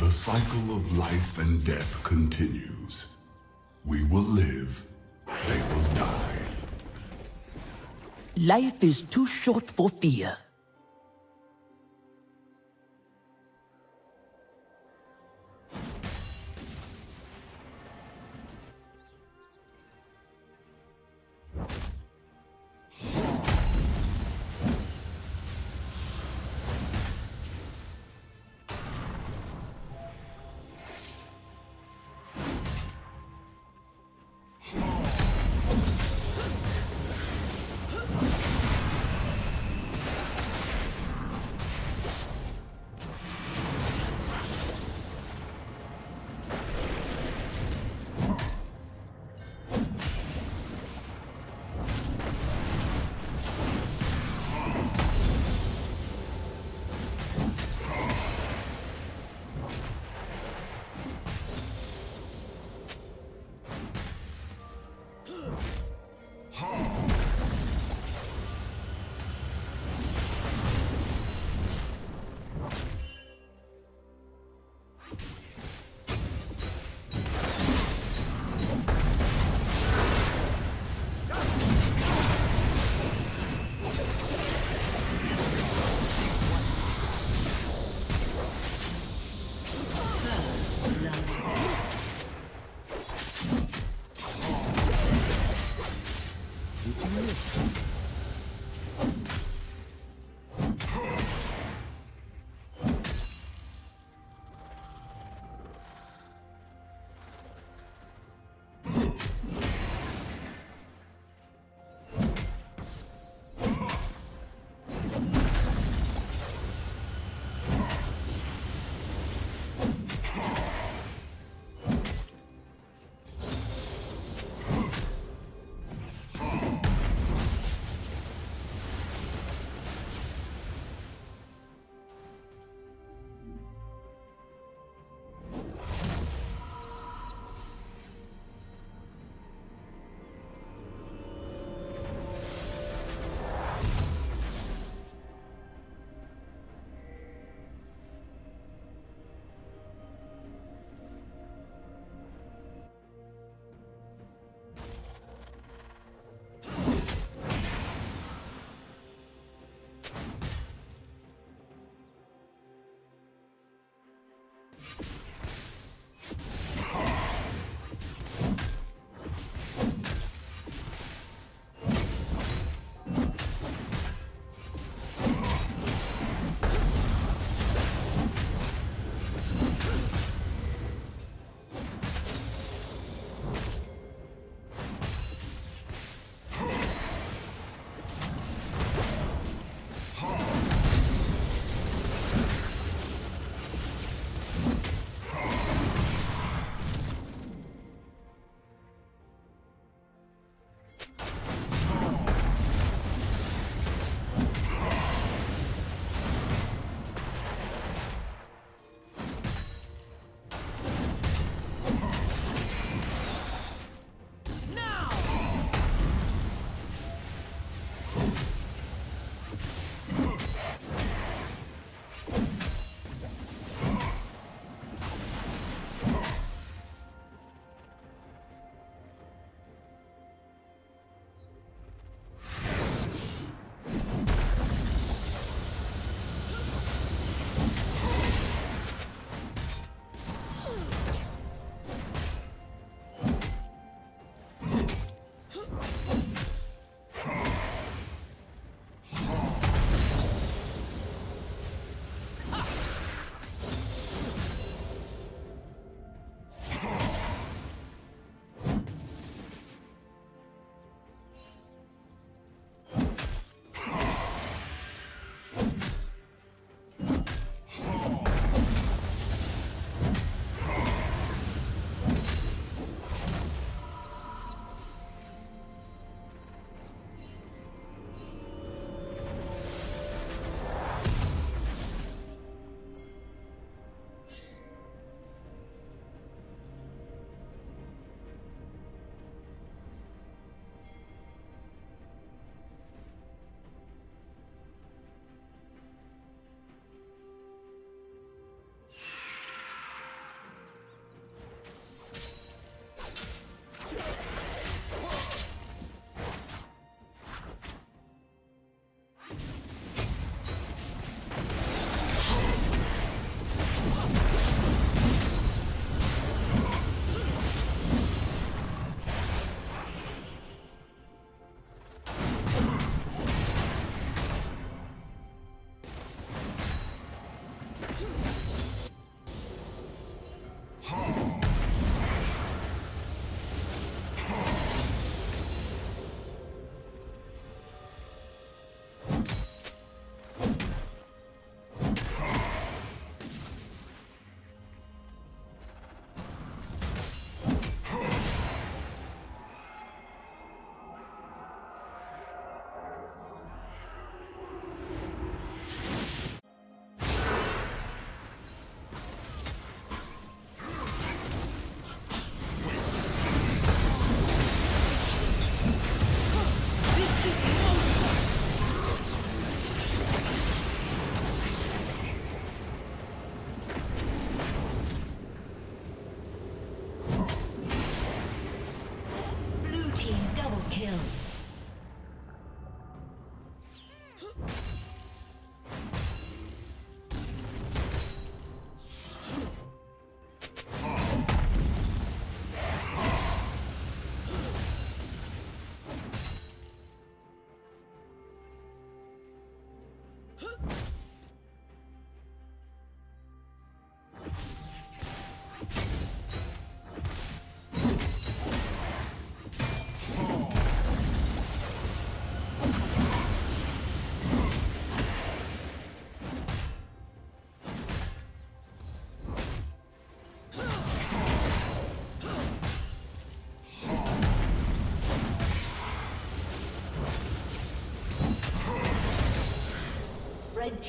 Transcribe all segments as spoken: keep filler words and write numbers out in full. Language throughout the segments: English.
The cycle of life and death continues. We will live, they will die. Life is too short for fear.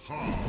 Huh.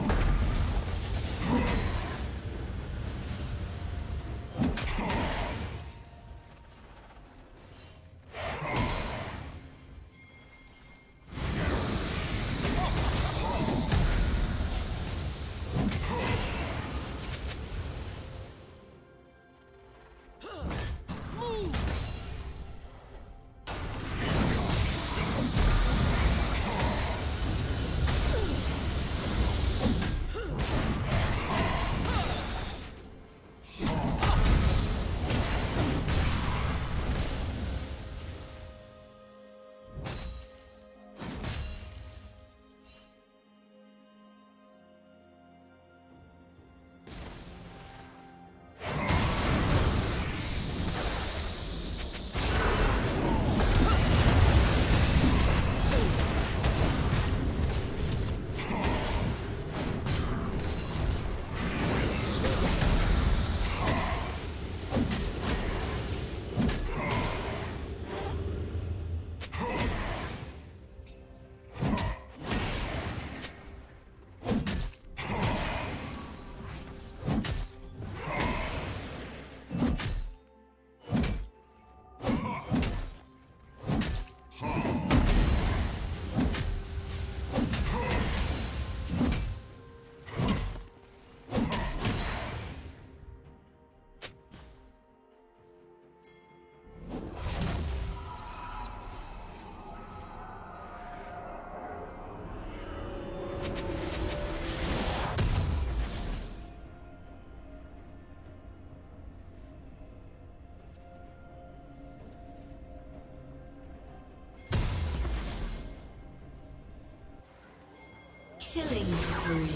Killing spree.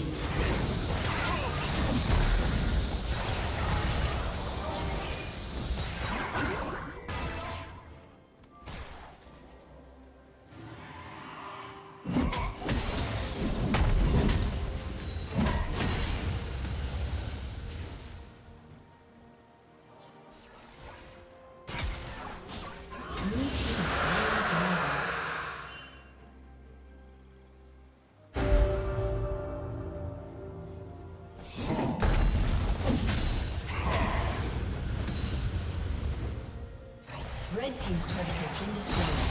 team's turret has been destroyed. Yes.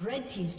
Red team's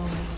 All right.